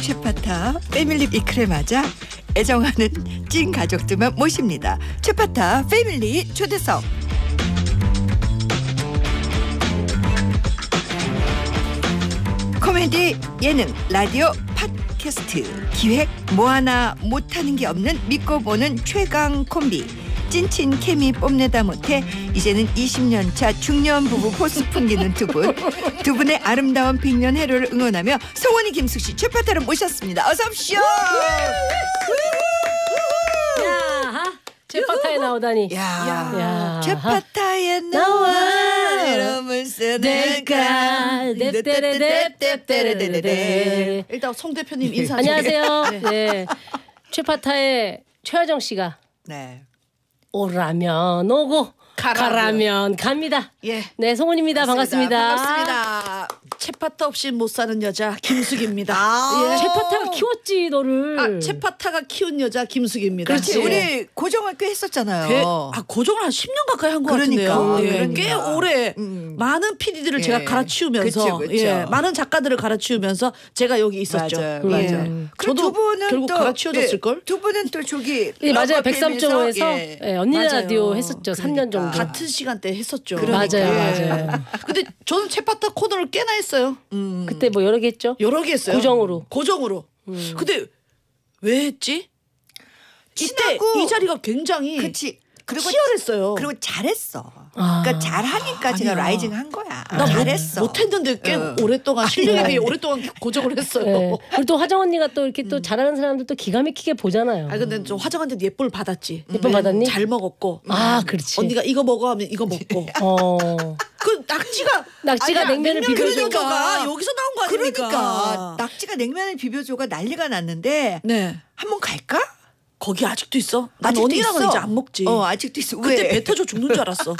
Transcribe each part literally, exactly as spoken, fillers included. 채파타 패밀리 이크를 맞아 애정하는 찐 가족들만 모십니다. 채파타 패밀리 초대석. 코미디, 예능, 라디오, 팟캐스트, 기획, 뭐 하나 못하는 게 없는 믿고 보는 최강 콤비. 찐친 케미 뽐내다 못해 이제는 이십 년 차 중년 부부 포스 풍기는 두 분. 두 분의 아름다운 백년해로를 응원하며 송은이, 김숙 씨, 최파타를 모셨습니다. 어서 오십시오. 최파타에 나오다니. 야, 최파타에 나와 이름을 쓰니까 뎁뎁뎁뎁뎁뎁뎁뎁뎁. 일단 송 대표님 인사. 안녕하세요. 네, 최파타의 최화정 씨가. 네. 오라면 오고 가라면, 가라면 갑니다. 예, 네, 송은입니다. 반갑습니다. 반갑습니다. 채파타 없이 못 사는 여자 김숙입니다. 아, 예. 채파타가 키웠지 너를. 아, 채파타가 키운 여자 김숙입니다. 그렇지. 예. 우리 고정을 꽤 했었잖아요. 꽤, 아, 고정을 한 십 년 가까이 한 것 그러니까, 같은데요. 예. 그러니까. 꽤 오래 음. 많은 피디들을 예. 제가 갈아치우면서, 그쵸, 그쵸. 예. 많은 작가들을 갈아치우면서 제가 여기 있었죠. 맞아요. 음. 맞아요. 예. 저도 두 분은 결국 또, 갈아치워졌을 걸. 예. 두 분은 또 저기 예. 맞아요. 백삼 점오에서 예. 예. 언니 맞아요. 라디오 했었죠. 그러니까. 삼 년 정도. 같은 시간대에 했었죠. 그러니까. 맞아요, 맞아요. 근데 저는 채파타 코너를 꽤나 했어요. 음. 그때 뭐 여러 개 했죠? 여러 개 했어요. 고정으로. 고정으로. 음. 근데 왜 했지? 이때 이 자리가 굉장히 그치. 그리고 치열했어요. 그리고 잘했어. 아. 그러니까 잘하니까 제가 라이징 한 거야. 나 잘했어. 못했는데 꽤 어. 오랫동안 실력이 되게 오랫동안 고정을 했어요. 네. 그리고 또 화정 언니가 또 이렇게 음. 또 잘하는 사람들 또 기가 막히게 보잖아요. 아, 근데 좀 화정한테도 예쁨을 받았지. 음. 예쁨 받았니? 잘 먹었고. 아, 그렇지. 언니가 이거 먹어 하면 이거 먹고. 어. 그 낙지가 낙지가 아니야, 냉면을 비벼줘가 여기서 나온 거 아닙니까? 그러니까 낙지가 냉면을 비벼줘가 난리가 났는데. 네. 한번 갈까? 거기 아직도 있어? 난 아직도 언니랑은 있어. 이제 안 먹지. 어, 아직도 있어. 왜? 그때 뱉어져 죽는 줄 알았어.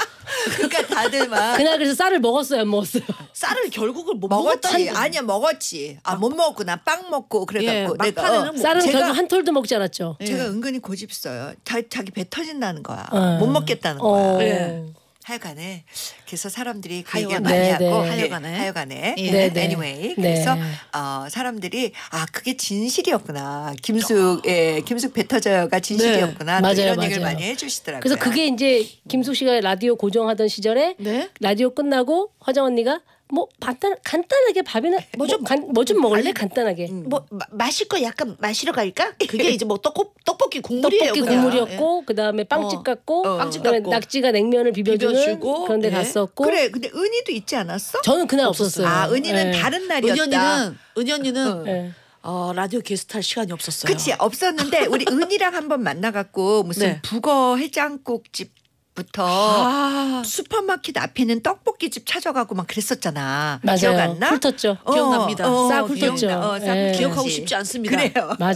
그러니까 다들 막 그날 그래서 쌀을 먹었어요, 안 먹었어요? 쌀을 결국을 못 먹었지. 아니야, 먹었지. 아, 못 먹고 나 빵 먹고 그래갖고 예, 내가 어, 쌀은 제가, 결국 한 톨도 먹지 않았죠. 제가 예. 은근히 고집써요. 다, 자기 배 터진다는 거야. 어. 못 먹겠다는 어. 거야. 예. 하여간에 그래서 사람들이 그 얘기를 많이 네, 하고 네. 하여간에 하여간에 예. 네, 네. anyway 그래서 네. 어, 사람들이 아 그게 진실이었구나 김숙 예, 김숙 배터져가 진실이었구나 네. 이런 맞아요. 얘기를 많이 해주시더라고요. 그래서 그게 이제 김숙 씨가 라디오 고정하던 시절에 네? 라디오 끝나고 화정 언니가 뭐 간단 간단하게 밥이나 뭐 좀 뭐 좀 뭐 먹을래 아니, 간단하게 음. 뭐 마, 마실 거 약간 마시러 갈까? 그게 이제 뭐 떡국 떡볶이 국물이에요. 떡볶이 그냥. 국물이었고 예. 그다음에 빵집 갔고 어, 빵집 갔고 낙지가 냉면을 비벼주는 비벼주고, 그런데 예. 갔었고 그래 근데 은희도 있지 않았어? 저는 그날 없었어요. 없었어요. 아 은희는 예. 다른 날이었다. 은현이는 은현이는 예. 어, 라디오 게스트 할 시간이 없었어요. 그치 없었는데 우리 은희랑 한번 만나갖고 무슨 네. 북어 해장국집 부터 아. 슈퍼마켓 앞에 있는 떡볶이집 찾아가고 막 그랬었잖아. 맞아요. 기억안나? 훑었죠. 어, 기억납니다. 어, 싹 훑었죠. 어, 예. 기억하고 싶지 않습니다. 그래요. 맞아요.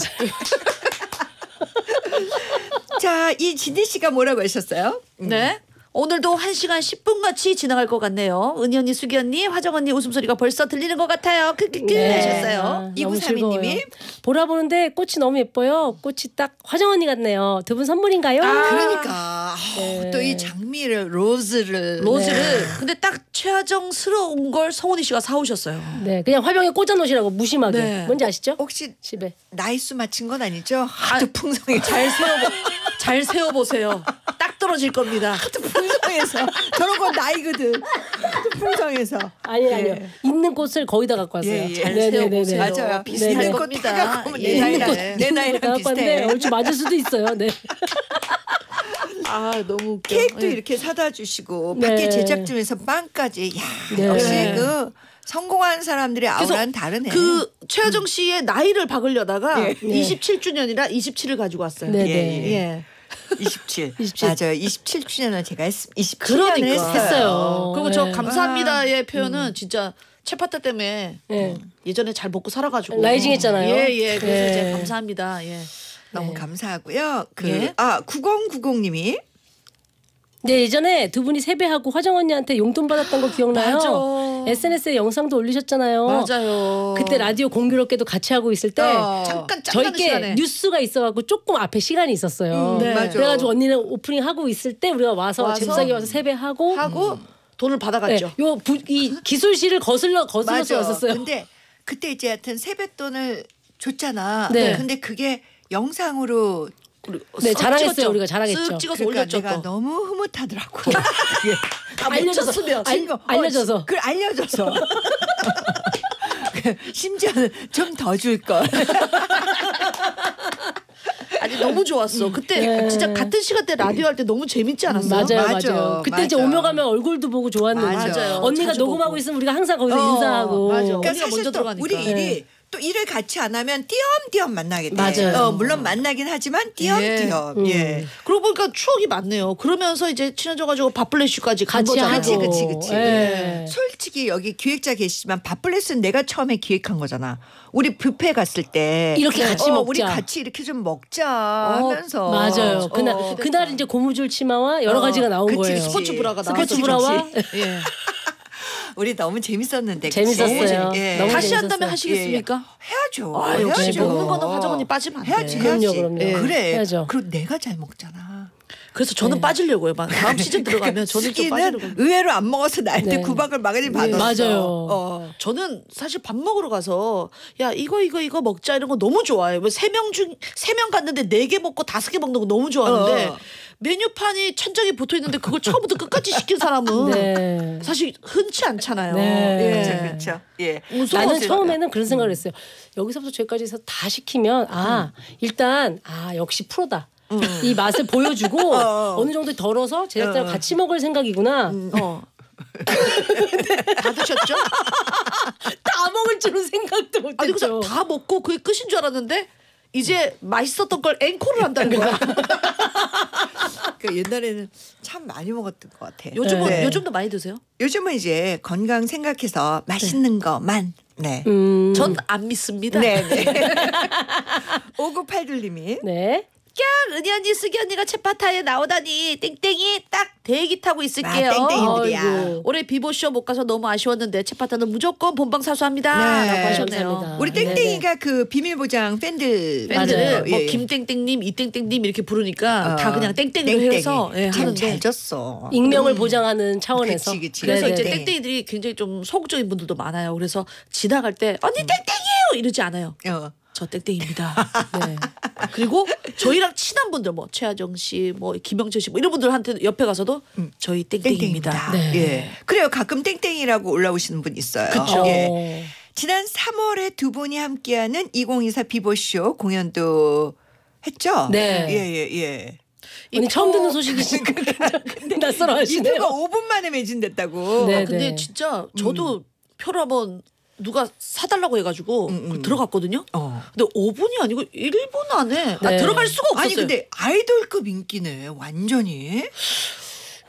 자, 이 지니 씨가 뭐라고 하셨어요? 음. 네. 오늘도 한 시간 십 분 같이 지나갈 것 같네요. 은희 언니, 수기 언니, 화정 언니 웃음소리가 벌써 들리는 것 같아요. 크크크 하셨어요. 이구삼이 님이 보라 보는데 꽃이 너무 예뻐요. 꽃이 딱 화정 언니 같네요. 두 분 선물인가요? 아, 그러니까 네. 또 이 장미를 로즈를 로즈를 네. 근데 딱 최화정스러운 걸 성은이 씨가 사오셨어요. 네, 그냥 화병에 꽂아놓으시라고 무심하게. 네. 뭔지 아시죠? 혹시 집에 나이수 맞힌 건 아니죠? 하도 아, 풍성해. 잘 세워 잘 세워 보세요. 딱 떨어질 겁니다. 풍성해서 저런 건 나이거든. 풍성해서 아니 예. 아니요 있는 꽃을 거기다 갖고 왔어요. 예, 예. 잘 세워 보세요. 맞아요. 비슷한 겁니다. 예. 내 나이랑 내 나이랑 비슷해. 얼추 맞을 수도 있어요. 네. 아 너무 웃겨. 케이크도 예. 이렇게 사다 주시고 네. 밖에 제작진에서 빵까지. 야 네. 역시 그 성공한 사람들의 아우라는 다르네. 그 최화정 씨의 음. 나이를 박으려다가 예. 이십칠 주년이라 이십칠을 가지고 왔어요. 네. 예. 예. 예. 이십칠. 이십칠. 맞아요. 이십칠 주년을 제가 했, 이십칠 년을 그러니까. 했어요. 했어요. 그리고 네. 저 감사합니다의 아. 표현은 음. 진짜 채파타 때문에 네. 예전에 잘 먹고 살아가지고 라이징 했잖아요. 예예. 예. 그래서 네. 이제 감사합니다. 예. 너무 네. 감사하고요. 그, 예? 아 구공구공 님이 네 예전에 두 분이 세배하고 화정 언니한테 용돈 받았던 거 기억나요? 맞아. 에스엔에스에 영상도 올리셨잖아요. 맞아요. 그때 라디오 공교롭게도 같이 하고 있을 때 어. 잠깐 저희께 뉴스가 있어갖고 조금 앞에 시간이 있었어요. 음, 네. 맞아. 그래가지고 언니는 오프닝 하고 있을 때 우리가 와서 잼싸게 와서 세배하고 하고 음. 돈을 받아갔죠. 네. 요 부, 이 기술실을 거슬러 거슬러서 왔었어요. 근데 그때 이제 하여튼 세뱃돈을 줬잖아. 네. 근데 그게 영상으로 네 자랑했어요. 찍었죠. 우리가 자랑했죠. 찍어서 그러니까 올렸죠. 내가 또. 너무 흐뭇하더라고. 예. 아, 알려줘서 알, 어, 알려줘서 그 알려줘서 심지어는 좀 더 줄 걸. 아니 너무 좋았어. 그때 예. 진짜 같은 시간대 라디오 할 때 너무 재밌지 않았어요? 맞아요, 맞아. 맞아. 그때 맞아. 이제 오며 가면 얼굴도 보고 좋았는데 맞아. 언니가 녹음하고 보고. 있으면 우리가 항상 거기서 어, 인사하고. 맞아. 그러니까 언니가 사실 먼저 또 들어가니까. 우리 일이 예. 또 일을 같이 안 하면 띄엄띄엄 만나겠네. 맞아요. 어, 물론 만나긴 하지만 띄엄띄엄. 예. 예. 그러고 보니까 추억이 많네요. 그러면서 이제 친해져가지고 밥플래시까지 간 거잖아요. 그치 그치 그치. 예. 솔직히 여기 기획자 계시지만 밥플래시는 내가 처음에 기획한 거잖아. 우리 뷔페 갔을 때 이렇게 같이 어, 먹자. 우리 같이 이렇게 좀 먹자 어, 하면서. 맞아요. 그날 어, 그날 이제 고무줄 치마와 여러 어, 가지가 나온 그치, 거예요. 스포츠 브라가 나왔어. 스포츠 브라와. 예. 우리 너무 재밌었는데. 재밌었어요. 예. 너무 다시 재밌었어요. 한다면 하시겠습니까? 예. 해야죠. 아, 역시 해야죠. 먹는 거는 화정 언니 빠지면 안 돼. 해야지. 해야지. 그럼요, 그럼요. 예. 그래. 해야죠. 그리고 내가 잘 먹잖아. 그래서 저는 네. 빠지려고요. 다음 시즌 들어가면 저는 좀 빠지려고. 의외로 안 먹어서 나한테 네. 구박을 막연히 받았어요. 맞아요. 어. 저는 사실 밥 먹으러 가서 야 이거 이거 이거 먹자 이런 거 너무 좋아해요. 왜 세 명 중 세 명 갔는데 네 개 먹고 다섯 개 먹는 거 너무 좋아하는데 어. 메뉴판이 천장에 붙어 있는데 그걸 처음부터 끝까지 시킨 사람은 네. 사실 흔치 않잖아요. 네. 예. 그렇죠. 예. 나는 처음에는 그런 생각을 했어요. 여기서부터 저기까지 해서 다 시키면 아 음. 일단 아 역시 프로다. 이 맛을 보여주고 어. 어느 정도 덜어서 제작자랑 어. 같이 먹을 생각이구나. 음. 어. 다 드셨죠? 다 먹을 줄은 생각도 못했죠. 다 먹고 그게 끝인 줄 알았는데 이제 맛있었던 걸 앵콜을 한다는 거야. 그러니까 옛날에는 참 많이 먹었던 것 같아. 요즘은 네. 요즘도 많이 드세요? 요즘은 이제 건강 생각해서 맛있는 네. 것만. 네. 음. 전 안 믿습니다. 네. 오구팔둘님이 네. 꺄 은희 언니 수기 언니가 채파타에 나오다니 땡땡이 딱 대기 타고 있을게요. 아, 땡땡이들이야. 올해 비보쇼 못 가서 너무 아쉬웠는데 채파타는 무조건 본방 사수합니다. 네, 라고 하셨네요. 감사합니다. 우리 땡땡이가 네네. 그 비밀보장 팬들 팬들을 뭐 예. 김땡땡님 이땡땡님 이렇게 부르니까 어, 다 그냥 땡땡이로 땡땡이. 해서 예, 하는데 잘 졌어. 익명을 음. 보장하는 차원에서 그치, 그치. 그래서 네네. 이제 땡땡이들이 굉장히 좀 소극적인 분들도 많아요. 그래서 지나갈 때 언니 음. 땡땡이에요 이러지 않아요. 어. 저 땡땡입니다. 네. 그리고 저희랑 친한 분들 뭐 최화정 씨, 뭐 김영철 씨, 뭐 이런 분들한테 옆에 가서도 음. 저희 땡땡입니다. 땡땡입니다. 네. 예. 그래요. 가끔 땡땡이라고 올라오시는 분 있어요. 그렇죠. 예. 지난 삼월에 두 분이 함께하는 이공이사 비보쇼 공연도 했죠. 네. 예예 예. 예. 아니, 처음 듣는 소식이시니까 낯설어 하시네요. 이두가 오 분 만에 매진됐다고. 네, 아, 근데 네. 진짜 저도 음. 표를 한번. 누가 사달라고 해가지고 음, 음. 들어갔거든요. 어. 근데 오 분이 아니고 일 분 안에 네. 아, 들어갈 수가 없었어요. 아니 근데 아이돌급 인기네 완전히.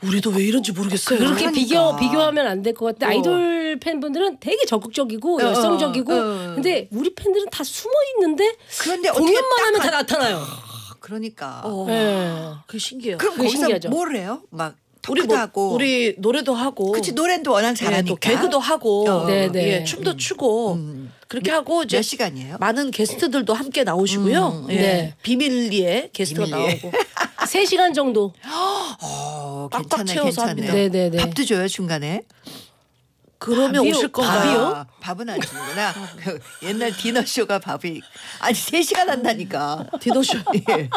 우리도 왜 이런지 모르겠어요. 그렇게 그러니까. 비교, 비교하면 안 될 것 같아. 어. 아이돌 팬분들은 되게 적극적이고 어. 열성적이고 어. 근데 우리 팬들은 다 숨어있는데 그런데 공연만 하면 가... 다 나타나요. 아, 그러니까 어. 네. 그게 신기해요. 그럼 그게 거기서 신기하죠. 뭘 해요? 막 우리 뭐, 하고. 우리 노래도 하고. 그치 노래도 워낙 잘하니까. 네, 개그도 하고. 어. 예, 춤도 음. 추고. 음. 그렇게 하고 이제 몇 시간이에요? 많은 게스트들도 함께 나오시고요. 음. 예. 네. 비밀리에 게스트가 비밀리에. 나오고. 세 시간 정도. 어, 빡빡 채워서 합니다. 네네네. 밥도 줘요 중간에. 그러면 밥이요? 오실 건가요? 밥이요? 아, 밥은 안 주는구나. 옛날 디너쇼가 밥이. 아니 세 시간 한다니까. 디너쇼. 예.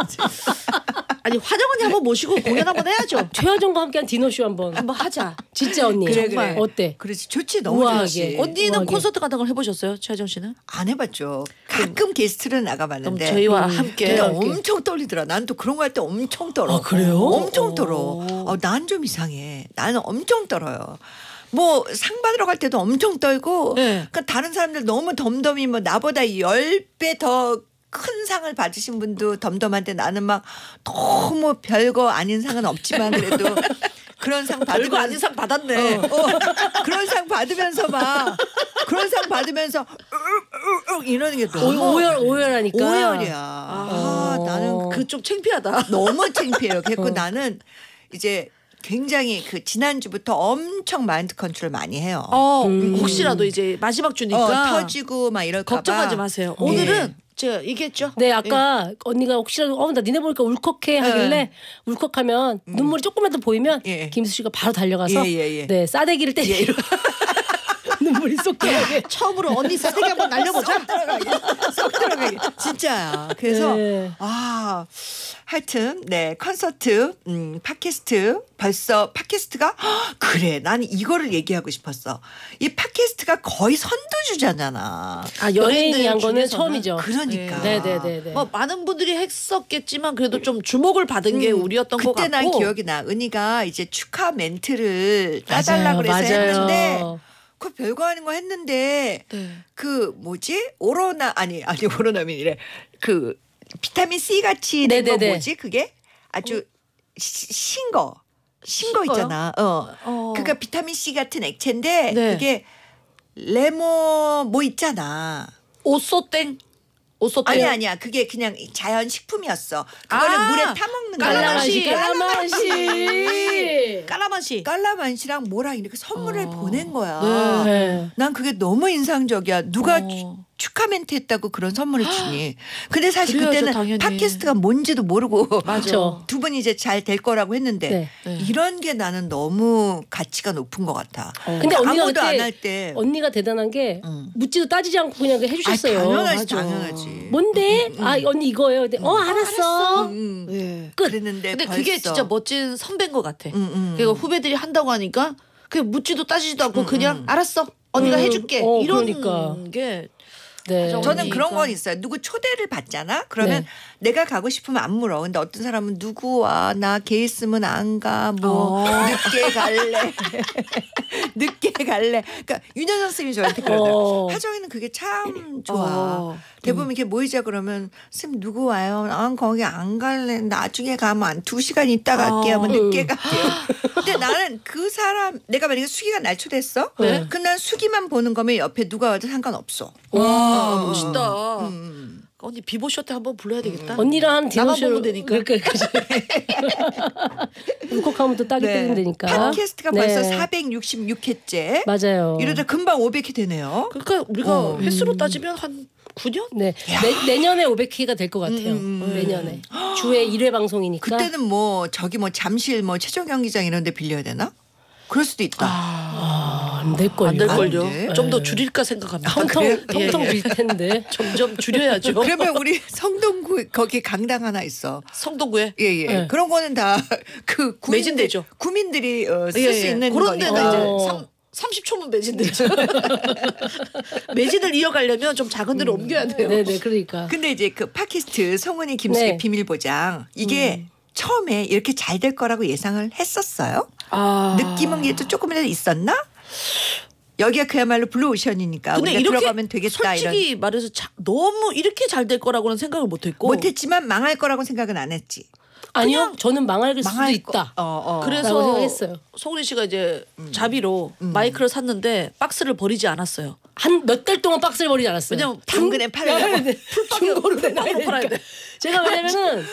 아니 화정 언니 한번 모시고 공연 한번 해야죠. 최화정과 함께한 디너쇼 한번 한번 하자. 진짜 언니. 그래, 정말 그래. 어때? 그렇지 좋지 너무 우아하게. 좋지. 언니는 우아하게. 콘서트 같은 걸 해보셨어요? 최화정 씨는? 안 해봤죠. 가끔 게스트를 나가봤는데 저희와 음, 함께 엄청 떨리더라. 난 또 그런 거 할 때 엄청 떨어. 아 그래요? 엄청 오. 떨어. 어, 난 좀 이상해. 나는 엄청 떨어요. 뭐 상 받으러 갈 때도 엄청 떨고 네. 그러니까 다른 사람들 너무 덤덤이 뭐 나보다 열 배 더 큰 상을 받으신 분도 덤덤한데 나는 막 너무 별거 아닌 상은 없지만 그래도 그런 상 받으면 별거 아닌 상 받았네. 어, 어, 그런 상 받으면서 막 그런 상 받으면서 으으으 이러는 게 너무 오열 오열하니까 오열이야. 아, 어. 나는 그 좀 창피하다. 너무 창피해요. 그래서 어. 나는 이제 굉장히 그 지난주부터 엄청 마인드 컨트롤 많이 해요. 어, 음. 혹시라도 이제 마지막 주니까 어, 터지고 막 이럴까 봐 걱정하지 마세요. 네. 오늘은 제가 얘기했죠. 네, 아까 네. 언니가 혹시라도 어, 나 니네 보니까 울컥해 하길래 네. 울컥하면 음. 눈물이 조금만 더 보이면 네. 김숙 씨가 바로 달려가서 예, 예, 예. 네, 싸대기를 때리러 예. 눈물이 쏙 들어가게. 처음으로 언니 세게 한번 날려보자. 쏙 들어가게. 쏙 들어가게. 진짜야. 그래서 네. 아 하여튼 네 콘서트 음, 팟캐스트 벌써 팟캐스트가 허, 그래 나는 이거를 얘기하고 싶었어. 이 팟캐스트가 거의 선두주자잖아. 아 연예인이 한 거는 처음이죠. 그러니까. 네네네네. 네, 네, 네. 뭐 많은 분들이 했었겠지만 그래도 좀 주목을 받은 음, 게 우리였던 것 같고. 그때 난 기억이 나. 은희가 이제 축하 멘트를 따달라고 그래서 했는데. 그 별거 아닌 거 했는데 네. 그 뭐지 오로나 아니 아니 오로나민이래 그 비타민 C 같이 된 거 뭐지 그게 아주 어. 시, 신 거 신 거 있잖아 어, 어. 그니까 비타민 C 같은 액체인데 네. 그게 레몬 뭐 있잖아 오소땡 오소땡 아니 아니야 그게 그냥 자연 식품이었어 그거를 아, 물에 타 먹는 깔라만시 깔라만시 깔라만시 깔라만시랑 뭐랑 이렇게 선물을 어. 보낸 거야. 네. 난 그게 너무 인상적이야. 누가 어. 축하 멘트 했다고 그런 선물을 주니. 근데 사실 그래야죠, 그때는 당연히. 팟캐스트가 뭔지도 모르고 두 분이 이제 잘 될 거라고 했는데 네. 네. 이런 게 나는 너무 가치가 높은 것 같아. 어. 근데 언니가 아무도 안 할 때 언니가 대단한 게 음. 묻지도 따지지 않고 그냥 해주셨어요. 아, 당연하지 맞아. 당연하지. 뭔데? 음, 음. 아 언니 이거예요. 근데, 음. 어 알았어. 음, 음. 예. 끝. 그랬는데 근데 벌써. 그게 진짜 멋진 선배인 것 같아. 음, 음. 그리고 후배들이 한다고 하니까 그냥 묻지도 따지지도 않고 음, 그냥 음. 알았어. 언니가 음. 해줄게. 어, 이런 그러니까. 게 네. 저는 그런 건 있어요. 누구 초대를 받잖아. 그러면 네. 내가 가고 싶으면 안 물어. 근데 어떤 사람은 누구와 나 걔 있으면 안 가. 뭐 어. 늦게 갈래. 늦게 갈래. 그러니까 윤여정 쌤이 저한테 그러더라고요. 어. 하정이는 그게 참 좋아. 어. 대부분 이렇게 모이자 그러면 쌤 누구 와요? 아 거기 안 갈래. 나중에 가면 두 시간 있다 갈게 하면 늦게 갈게. 근데 나는 그 사람 내가 만약에 수기가 날 초대했어. 네. 그럼 난 수기만 보는 거면 옆에 누가 와도 상관없어. 와. 아, 멋있다. 음. 언니 비보쇼 때 한번 불러야 되겠다. 음. 언니랑 디노쇼 되니까. 그러니까 울컥하면 또 딸이 뜨면 되니까. 팟캐스트가 네. 벌써 사백육십육 회째. 맞아요. 이러다 금방 오백 회 되네요. 그러니까 우리가 어. 횟수로 따지면 한 구 년? 네. 내, 내년에 오백 회가 될 것 같아요. 음. 내년에. 주에 일 회 방송이니까. 그때는 뭐 저기 뭐 잠실 뭐 최종경기장 이런 데 빌려야 되나? 그럴 수도 있다. 아, 안 될걸요. 안 될걸요. 좀 더 줄일까 생각합니다. 통통, 아, 통통 빌 텐데. 점점 줄여야죠. 그러면 우리 성동구 거기 강당 하나 있어. 성동구에? 예예. 예. 예. 그런 거는 다 그 구민, 매진되죠. 구민들이 어, 쓸 수 예, 예. 있는 그런 데가 이제 삼, 삼십 초면 매진되죠. 매진을 이어가려면 좀 작은 데로 음. 옮겨야 돼요. 네네 그러니까. 근데 이제 그 팟캐스트 송은이 김숙의 네. 비밀보장 이게 음. 처음에 이렇게 잘 될 거라고 예상을 했었어요. 아. 느낌은 게 조금이라도 있었나? 여기가 그야말로 블루오션이니까 근데 우리가 이렇게 들어가면 되겠다. 솔직히 이런. 말해서 자, 너무 이렇게 잘 될 거라고는 생각을 못했고. 못했지만 망할 거라고 생각은 안 했지. 아니요. 저는 망할, 망할 수도 거. 있다. 어, 어. 그래서 했어요. 송은이 씨가 이제 음. 자비로 음. 마이크를 샀는데 박스를 버리지 않았어요. 한 몇 달 동안 박스를 버리지 않았어요. 왜냐면 당근에 팔아야 돼. 중고로 내놔야 팔아야 돼. 제가 왜냐면은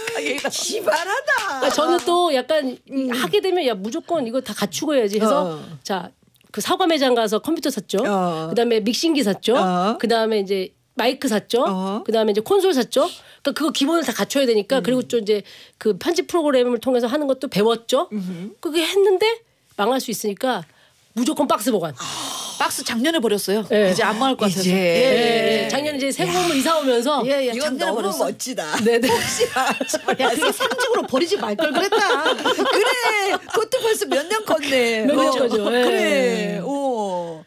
기발하다. 저는 또 약간 음. 하게 되면 야 무조건 이거 다 갖추고 해야지 해서 어. 자 그 사과 매장 가서 컴퓨터 샀죠. 어. 그다음에 믹싱기 샀죠. 어. 그다음에 이제 마이크 샀죠. 어. 그다음에 이제 콘솔 샀죠. 그러니까 그거 기본을 다 갖춰야 되니까 음. 그리고 또 이제 그 편집 프로그램을 통해서 하는 것도 배웠죠. 음. 그게 했는데 망할 수 있으니까 무조건 박스 보관. 아. 박스 작년에 버렸어요. 예. 이제 안 망할 것 같아서. 예. 예. 예. 작년에 이제 새 몸을 이사 오면서 예. 예. 이건 너무 버렸어. 멋지다. 네네. 혹시나 야 그게 상징으로 버리지 말 걸 그랬다. 그래. 그것도 벌써 몇 년 컸네. 몇 년 거죠. 예. 그래. 오.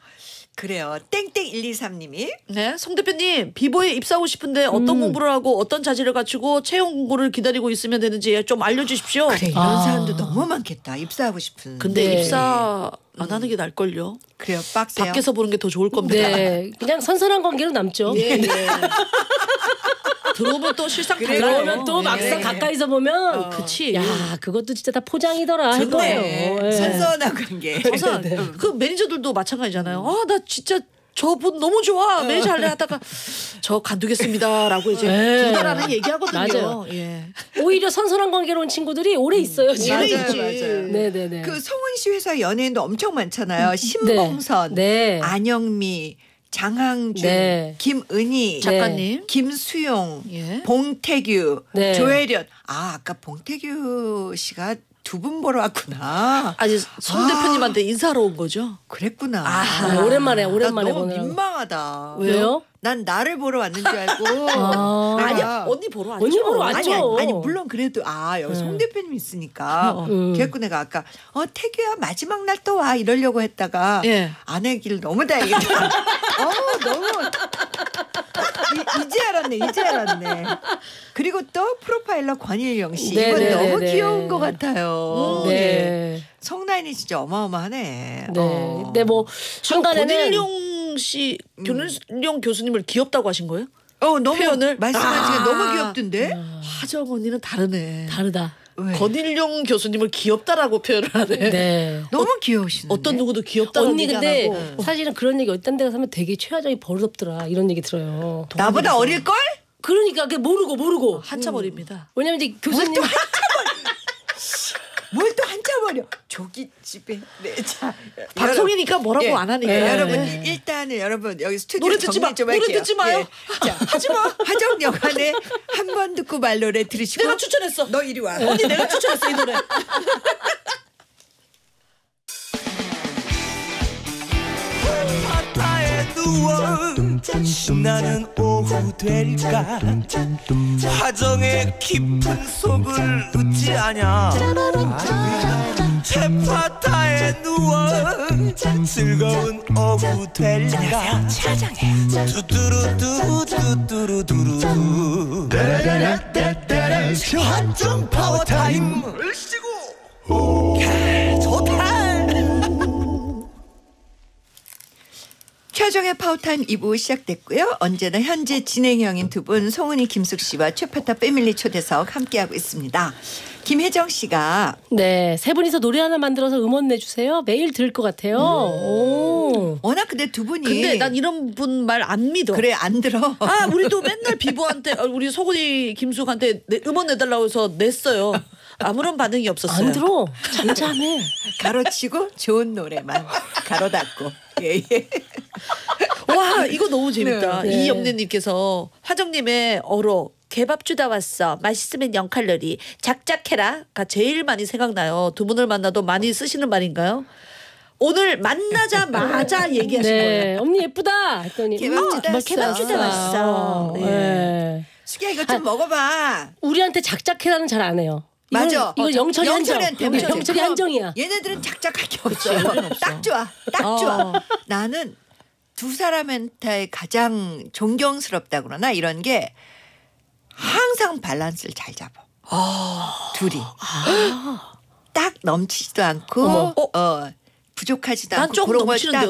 그래요. 땡땡일이삼 님이 네, 송 대표님 비보에 입사하고 싶은데 어떤 음. 공부를 하고 어떤 자질을 갖추고 채용 공고를 기다리고 있으면 되는지 좀 알려주십시오. 그래 이런 아. 사람도 너무 많겠다. 입사하고 싶은. 근데 네. 입사 안 하는 게 나을걸요. 그래요. 빡세요. 밖에서 보는 게 더 좋을 겁니다. 네, 그냥 선선한 관계로 남죠. 네, 네. 들어오면 또 실상 들어오면 또 막상 네. 가까이서 보면 어. 그치. 야 그것도 진짜 다 포장이더라 할 거예요. 네. 선선한 관계. 선선. 네. 그 매니저들도 마찬가지잖아요. 아 나 진짜 저분 너무 좋아. 매니저 할래 하다가 저 간두겠습니다라고 이제 두다라는 얘기하거든요. 맞아요. 예. 오히려 선선한 관계로 온 친구들이 오래 있어요. 음. 맞아요, 맞아요. 네네네. 그 송은이 씨 회사 연예인도 엄청 많잖아요. 신봉선, 네. 네. 안영미. 장항준, 네. 김은희, 작가님, 김수용, 예. 봉태규, 네. 조혜련. 아 아까 봉태규 씨가 두 분 보러 왔구나. 아니 송 아. 대표님한테 인사하러 온 거죠? 그랬구나. 아, 아. 오랜만에 오랜만에 보는. 너무 민망하다. 왜요? 난 나를 보러 왔는 줄 알고. 아. 아니야 언니 보러 왔죠. 언니 보러 왔죠. 아니, 아니, 아니 물론 그래도 아 여기 네. 송 대표님 있으니까. 어. 음. 그래갖고 내가 아까 어 태규야 마지막 날 또 와 이러려고 했다가 예. 아내길 너무 다행이다. 어 너무. 이, 이제 알았네 이제 알았네. 그리고 또 프로파일러 권일영 씨 네, 이건 네, 너무 네, 귀여운 네. 것 같아요. 네. 네. 성라인이 진짜 어마어마하네. 네. 어. 근데 뭐 순간에는 권일영 씨 권일영 음. 교수님을 귀엽다고 하신 거예요? 어 너무 표현을 말씀하시게 아 너무 귀엽던데. 아 하정 언니는 다르네. 다르다. 왜? 권일용 교수님을 귀엽다라고 표현을 하네. 네. 너무 귀여우시네. 어떤 누구도 귀엽다고 언니 근데 하고. 사실은 그런 얘기 어떤 데가 사면 되게 최화정이 버릇없더라 이런 얘기 들어요. 나보다 어릴 걸? 그러니까 그게 모르고 모르고 한참 음. 어립니다. 왜냐면 이제 교수님 뭘 또 한참 어려? 조기 집에 내자. 방송이니까 뭐라고 예. 안 하니까. 예. 여러분 예. 일단은 여러분 여기 스튜디오 노래 듣지 마. 좀 노래 듣지 마요. 예. 자 하지 마. 하정 여관에 한 번 듣고 말 노래 들으시고. 내가 추천했어. 너 이리 와. 언니 내가 추천했어 이 노래. 바다에 누워 나는 오후 될까 하정의 깊은 속을 웃지 않냐 채파타에 누워 즐거운 오후 될까 두두루두두두두두두 데레레레레레 하정 파워타임 으쌰고 최화정의 파워타임 이 부 시작됐고요. 언제나 현재 진행형인 두 분 송은이 김숙 씨와 최파타 패밀리 초대석 함께하고 있습니다. 김혜정 씨가 네, 세 분이서 노래 하나 만들어서 음원 내주세요. 매일 들을 것 같아요. 오. 워낙 근데 두 분이 근데 난 이런 분 말 안 믿어. 그래 안 들어. 아 우리도 맨날 비보한테 우리 송은이 김숙한테 음원 내달라고 해서 냈어요. 아무런 반응이 없었어요. 안 들어. 잠잠해. 가로치고 좋은 노래만 가로 닫고. 예, 예. 와 이거 너무 재밌다. 네. 이영래님께서 화정님의 어로 개밥 주다 왔어. 맛있으면 영 칼로리. 작작해라가 제일 많이 생각나요. 두 분을 만나도 많이 쓰시는 말인가요? 오늘 만나자마자 얘기하신 네. 거예요. 언니 예쁘다 했더니 개밥 주다 왔어. 개밥 주다 왔어. 네. 네. 수기야 이거 좀 아, 먹어봐. 우리한테 작작해라는 잘 안 해요. 이건, 맞아. 이거 어, 영철이 한정. 영철이, 영철이 한정이야. 얘네들은 작작할 게 없어. 딱 좋아. 딱 어. 좋아. 나는 두 사람한테 가장 존경스럽다 그러나 이런 게 항상 밸런스를 잘 잡아. 어. 둘이. 아. 딱 넘치지도 않고 어머. 어 부족하지도 않고 난 그런 걸 딱.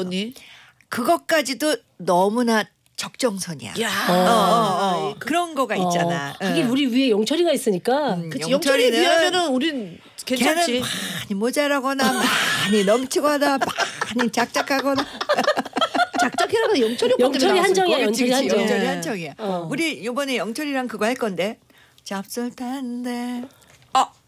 그것까지도 너무나 적정선이야. 야. 어, 어, 어, 어. 그, 그런 거가 어. 있잖아. 그게 응. 우리 위에 영철이가 있으니까. 음, 그치, 영철이 위하면은 우린 괜찮지. 많이 모자라거나 많이 넘치거나 많이 작작하거나. 작작해라가 영철이 영철이 한정이야. 영철이 한정. 영철이 한정이야. 어. 우리 이번에 영철이랑 그거 할 건데. 잡술탄데.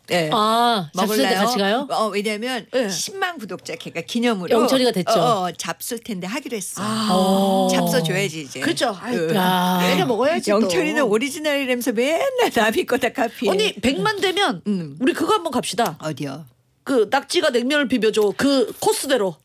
네. 아, 잡술때 같이 가요? 어, 왜냐면 네. 십만 구독자 걔가 기념으로 영철이가 됐죠. 어, 어, 잡술 텐데 하기로 했어. 아 잡숴줘야지 이제. 그렇죠. 내가 먹어야지. 영철이는 오리지널이라면서 맨날 남이 거다 카피. 언니 백만 되면 음. 우리 그거 한번 갑시다. 어디요? 그 낙지가 냉면을 비벼줘. 그 코스대로.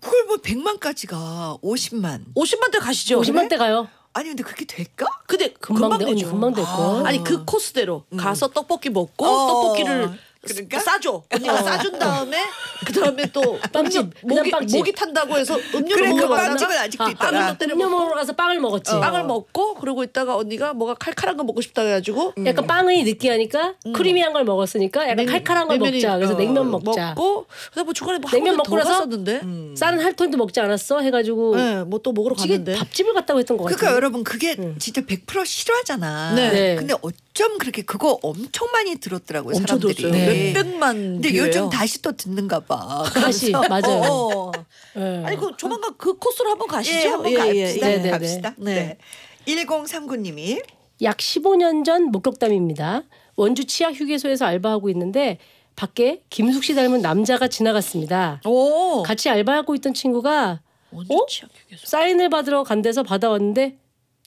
그걸 뭐 백만까지가 오십만. 오십만 대 가시죠. 오십만 대 그래? 가요. 아니 근데 그렇게 될까? 근데 금방, 금방 되죠. 금방 될걸. 아 아니 그 코스대로 음. 가서 떡볶이 먹고 어 떡볶이를 그러니까? 싸줘. 언니가 어. 싸준 다음에 그 다음에 또 빵집 목이, 빵집 목이 탄다고 해서 음료를 그래, 먹으러 그 가잖아. 빵집은 아직도 아, 있더라. 음료 먹으러 가서 빵을 먹었지. 어. 빵을 먹고 그러고 있다가 언니가 뭐가 칼칼한 거 먹고 싶다 해가지고 음. 약간 빵이 느끼하니까 음. 크리미한 걸 먹었으니까 약간 냉, 칼칼한 걸 냉면이, 먹자. 그래서 어. 냉면 먹자. 먹고 그래서 뭐 중간에 뭐 냉면 먹고 나서 음. 싼 할통도 먹지 않았어 해가지고 네, 뭐 또 먹으러 갔는데 밥집을 갔다고 했던 거 같아. 그러니까 여러분 그게 음. 진짜 백 퍼센트 싫어하잖아. 네. 네. 근데 어쩜 그렇게 그거 엄청 많이 들었더라고요. 엄청 사람들이. 들었어요. 네. 몇백만 근데 뷰예요. 요즘 다시 또 듣는가 봐. 다시 맞아요. 어. 네. 아니 그 조만간 그 코스로 한번 가시죠. 예, 한번 예, 갑시다. 예, 예. 갑시다. 네. 네. 일공삼구 님이 약 십오 년 전 목격담입니다. 원주 치약 휴게소에서 알바하고 있는데 밖에 김숙 씨 닮은 남자가 지나갔습니다. 오. 같이 알바하고 있던 친구가 원주 어? 치약 휴게소 사인을 받으러 간 데서 받아왔는데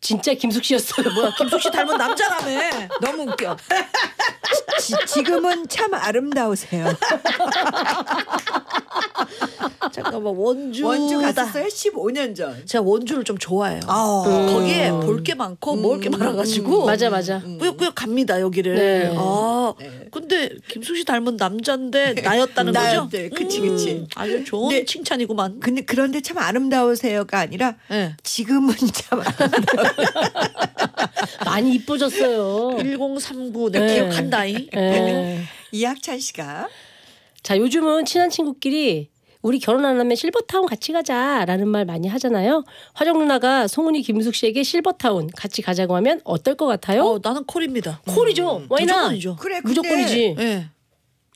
진짜 김숙 씨였어요. 뭐야 김숙 씨 닮은 남자라며. 너무 웃겨. 지, 지금은 참 아름다우세요. 잠깐만, 원주 원주 갔었어요? 십오 년 전. 제가 원주를 좀 좋아해요. 아, 음. 거기에 볼 게 많고 음. 먹을 게 많아가지고 음. 맞아 맞아 꾸역꾸역 음. 갑니다 여기를. 네. 아 네. 근데 김숙 씨 닮은 남잔데 나였다는 거죠? 나였대. 그치 음. 그치. 아주 좋은 네. 칭찬이구만. 근데 그런데 참 아름다우세요가 아니라 네. 지금은 참 아름다워요. 많이 이뻐졌어요. 천삼십구 네. 기억한다잉. 네. 이학찬 씨가 자 요즘은 친한 친구끼리 우리 결혼 안 하면 실버타운 같이 가자라는 말 많이 하잖아요. 화정 누나가 송은이 김숙 씨에게 실버타운 같이 가자고 하면 어떨 것 같아요? 어, 나는 콜입니다. 콜이죠. 음, 무조건이죠. 그래, 무조건이지. 네.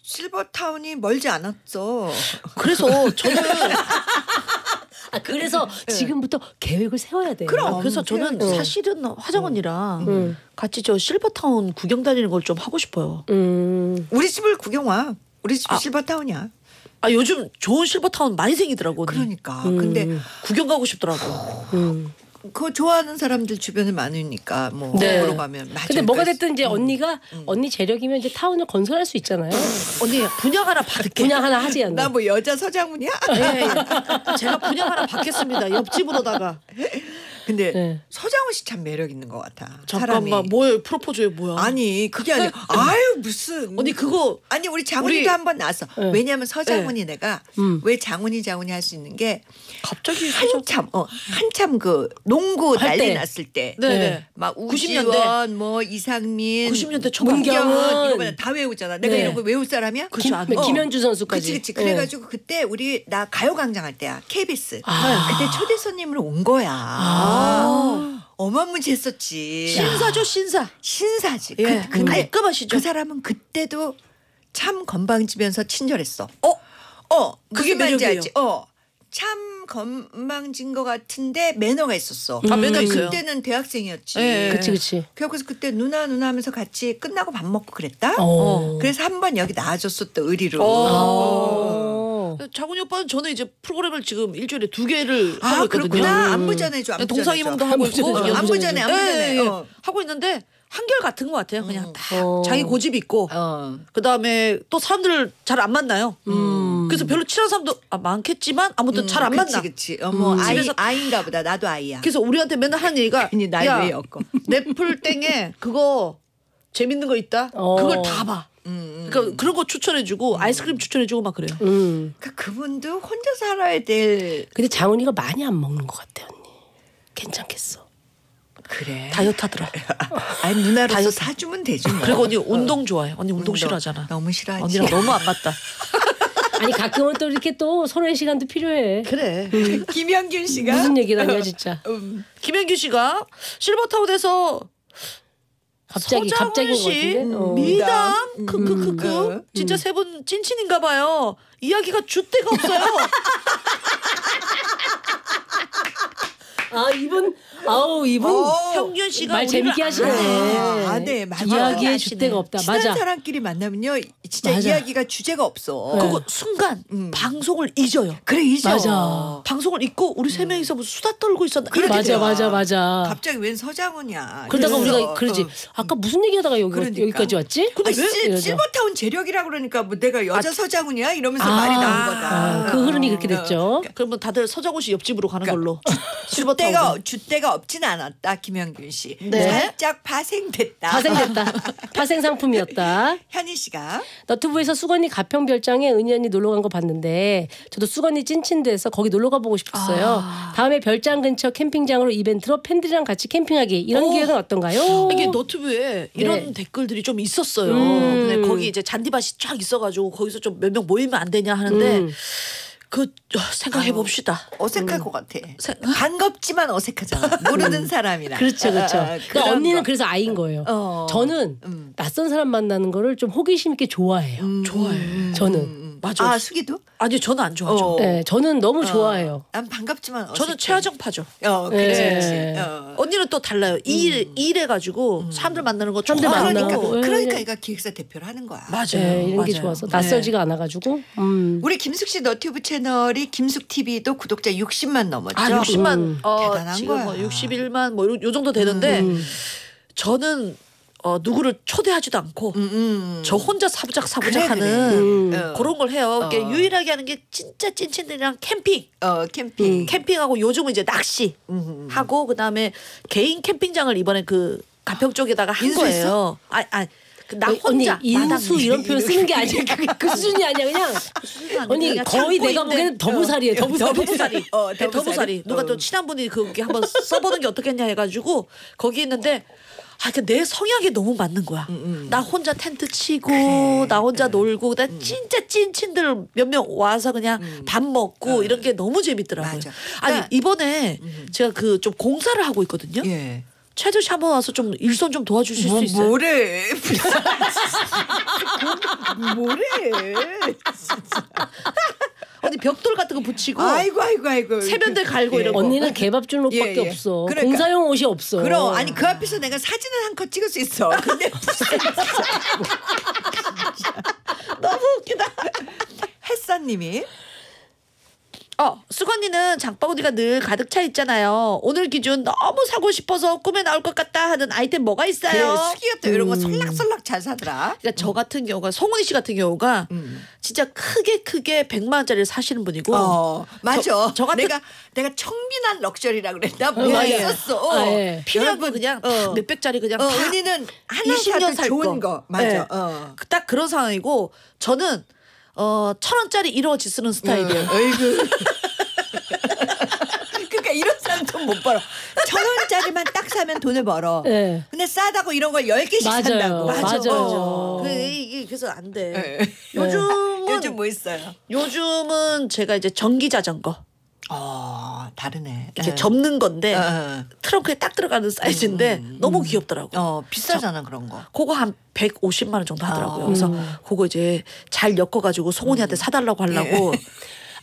실버타운이 멀지 않았어. 그래서 저는 아, 그래서 네. 지금부터 계획을 세워야 돼요. 그럼. 아, 그래서 저는 어. 사실은 화정 언니랑 음. 음. 같이 저 실버타운 구경 다니는 걸 좀 하고 싶어요. 음. 우리 집을 구경 와. 우리 집이 아. 실버타운이야. 아 요즘 좋은 실버타운 많이 생기더라고. 그러니까 음. 근데 구경 가고 싶더라고. 음. 그거 좋아하는 사람들 주변에 많으니까 뭐 네. 보러 가면. 근데 뭐가 됐든 이제 언니가 음. 언니 재력이면 이제 타운을 건설할 수 있잖아요. 언니 분양 하나 받을게. 분양 하나 하지 않나? 나 뭐 여자 서장훈이야? 네, 제가 분양 하나 받겠습니다. 옆집으로다가. 근데 네. 서장훈 씨 참 매력 있는 것 같아. 잠깐만 뭐예요? 프로포즈예요 뭐야? 아니 그게 아니야. 아유 무슨 언니 그거 아니 우리 장훈이도 우리... 한번 나왔어. 네. 왜냐면 서장훈이 네. 내가 음. 왜 장훈이 장훈이 할 수 있는 게 갑자기 한참 어 한참 그 농구 난리 때. 났을 때 막 네. 우지원 뭐 이상민 구십 년대 초반 문경은 이런 거 다 외우잖아. 내가 네. 이런 거 외울 사람이야? 그렇죠. 어. 김현주 선수까지. 그치 그치. 그래가지고 네. 그때 우리 나 가요광장 할 때야 케이비에스. 아. 그때 초대 손님으로 온 거야. 아. 아, 어마무지 했었지. 신사죠 신사. 신사지. 예. 그, 근데 깔끔하시죠. 그 사람은 그때도 참 건방지면서 친절했어. 어? 어. 그게 뭔지 알지? 어. 참 건방진 것 같은데 매너가 있었어. 아, 매너 있어요. 그때는 대학생이었지. 예. 그치 그치. 그래서 그때 누나 누나 하면서 같이 끝나고 밥 먹고 그랬다. 어. 그래서 한번 여기 나와줬었던 의리로. 어. 장훈이 오빠는 저는 이제 프로그램을 지금 일주일에 두 개를 아, 하고 있거든요. 그렇구나. 안부 전해줘. 동상이몽도 하고 있고 안부 전해 안부 전해 하고 있는데 한결 같은 것 같아요. 그냥 음. 딱 어. 자기 고집이 있고 어. 그다음에 또 사람들을 잘 안 만나요. 음. 그래서 별로 친한 사람도 아, 많겠지만 아무튼 음, 잘 안 만나. 그치, 그치. 어머, 음. 아이, 집에서 아이인가 보다. 나도 아이야. 그래서 우리한테 맨날 하는 얘기가 야, 넷플땡에 그거 재밌는 거 있다. 어. 그걸 다 봐. 음, 음. 그러니까 그런 거 추천해주고 음. 아이스크림 추천해주고 막 그래요. 음. 그러니까 그분도 혼자 살아야 될. 근데 장훈이가 많이 안 먹는 것 같아 언니. 괜찮겠어. 그래. 다이어트 하더라. 아니 누나로서 다이어트. 사주면 되지. 뭐. 그리고 언니 운동 좋아해. 언니 운동, 운동 싫어하잖아. 너무 싫어하지. 언니랑 너무 안 맞다. 아니 가끔은 또 이렇게 또 서로의 시간도 필요해. 그래. 음. 김현균 씨가 무슨 얘기라냐 진짜. 음. 김현균 씨가 실버타운에서 갑자기 갑자기 씨 미담 크크크크 음, 진짜 음. 세 분 찐친인가 봐요. 이야기가 줏대가 없어요. 아 이분 아우 이분 형균 씨가 말 재밌게 하시네. 아네 맞아. 이야기에 줏대가 없다. 친한 맞아. 사람끼리 만나면요 진짜 맞아. 이야기가 주제가 없어. 네. 그거 순간 음. 방송을 잊어요. 그래 잊어. 맞아. 방송을 잊고 우리 세 명이서 무슨 수다 떨고 있었나. 그래, 맞아 돼요. 맞아 맞아. 갑자기 웬 서장훈이야. 그러다가 그래서, 우리가 그러지. 어. 아까 무슨 얘기하다가 여기 그러니까. 여기까지 왔지? 근데 아, 실버타운 재력이라 그러니까 뭐 내가 여자 아, 서장훈이야 이러면서 아, 말이 나온 거다. 아, 그 흐름이 어. 그렇게 됐죠. 그러니까, 그러면 다들 서장훈 씨 옆집으로 가는 그러니까, 걸로. 실버 주대가 주대가 없진 않았다 김현균 씨. 네. 살짝 파생됐다. 파생됐다. 파생 상품이었다. 현희 씨가 너튜브에서 수건이 가평별장에 은희 언니 놀러 간 거 봤는데 저도 수건이 찐친데서 거기 놀러 가보고 싶었어요. 아. 다음에 별장 근처 캠핑장으로 이벤트로 팬들이랑 같이 캠핑하기 이런 오. 기회는 어떤가요? 이게 너튜브에 이런 네. 댓글들이 좀 있었어요. 음. 근데 거기 이제 잔디밭이 쫙 있어가지고 거기서 좀 몇 명 모이면 안 되냐 하는데. 음. 그 생각해 봅시다. 어, 어색할 음. 것 같아. 세, 반갑지만 어색하잖아. 모르는 사람이라. 그렇죠, 그렇죠. 아, 아, 그러니까 언니는 거. 그래서 아이인 거예요. 어. 저는 음. 낯선 사람 만나는 거를 좀 호기심 있게 좋아해요. 음. 좋아해요. 저는. 음. 맞아. 아 숙이도? 아니 저는 안 좋아하죠. 어. 네, 저는 너무 어. 좋아해요. 난 반갑지만 어색해. 저는 최화정 파죠. 어, 그렇지. 네. 어. 언니는 또 달라요. 음. 일 일해가지고 음. 사람들 만나는 거 좋아하고. 아, 그러니까 네. 그러니까 얘가 기획사 대표를 하는 거야. 맞아요. 네, 이런 맞아요. 게 좋아서 네. 낯설지가 않아가지고. 음. 우리 김숙 씨 너튜브 채널이 김숙 티비도 구독자 육십만 넘었죠. 아, 육십만 음. 어, 대단한 거야. 지금 뭐 육십일만 뭐 요 정도 되는데 음. 저는. 어, 누구를 초대하지도 않고 음, 음. 저 혼자 사부작사부작 하는 그래, 그래. 음. 어. 그런 걸 해요. 어. 그러니까 유일하게 하는 게 진짜 찐친들이랑 캠핑. 어, 캠핑. 음. 캠핑하고 요즘은 이제 낚시 음, 음. 하고 그다음에 개인 캠핑장을 이번에 그 가평 쪽에다가 한 거예요. 아, 아. 나 혼자 언니, 인수 이런 표현 쓰는 게 아니야. 그 수준이 아니야. 그냥 언니 거의 내가 보기에는 더부살이에요. 더부살이. 어, 더부살이. 누가 또 친한 분이 그게 한번 써보는 게 어떻겠냐 해가지고 거기 있는데 아, 그 내 성향이 너무 맞는 거야. 음, 음. 나 혼자 텐트 치고 그래, 나 혼자 그래. 놀고 나 음. 진짜 찐친들 몇 명 와서 그냥 음. 밥 먹고 음. 이런 게 너무 재밌더라고요. 맞아. 아니 그러니까, 이번에 음. 제가 그 좀 공사를 하고 있거든요. 예. 최저씨 한번 와서 좀 일손 좀 도와주실 뭐, 수 있어요? 뭐래? 뭐래? 진짜. 언니 벽돌 같은 거 붙이고 아이고 아이고 아이고 세면대 갈고 예. 이런 거. 언니는 개밥 주는 옷밖에 예, 예. 없어. 그러니까, 공사용 옷이 없어. 그럼 아니 그 앞에서 내가 사진을 한컷 찍을 수 있어. 근데 너무 웃기다. 햇사님이 어, 수건이는 장바구니가 늘 가득 차 있잖아요. 오늘 기준 너무 사고 싶어서 꿈에 나올 것 같다 하는 아이템 뭐가 있어요? 그래, 수기가 또 음. 이런 거 솔락솔락 잘 사더라. 그러니까 음. 저 같은 경우가 송은이 씨 같은 경우가 음. 진짜 크게 크게 백만 원짜리를 사시는 분이고 어, 맞아. 저, 저 같은 내가, 내가 청빈한 럭셔리라 그랬나? 뭐가 예. 있었어. 아, 예. 필요한 거 그냥 어. 몇백짜리 그냥 어, 다 은이는 하나 이십 년 살 좋은 거. 거. 맞아. 예. 어. 딱 그런 상황이고 저는 어, 천 원짜리 일어지 쓰는 스타일이에요. 어이구. 그러니까 이런 사람 돈 못 벌어. 천 원짜리만 딱 사면 돈을 벌어. 네. 근데 싸다고 이런 걸 열 개씩 맞아요. 산다고. 맞아. 맞아. 어. 그, 이게 그래서 안 돼. 네. 요즘은 요즘 뭐 있어요? 요즘은 제가 이제 전기 자전거. 어, 다르네. 이렇게 네. 접는 건데 어. 트렁크에 딱 들어가는 사이즈인데 음. 너무 귀엽더라고. 어, 비싸잖아 저, 그런 거. 그거 한 백오십만 원 정도 하더라고요. 어. 그래서 음. 그거 이제 잘 엮어가지고 송은이한테 음. 사달라고 하려고. 예.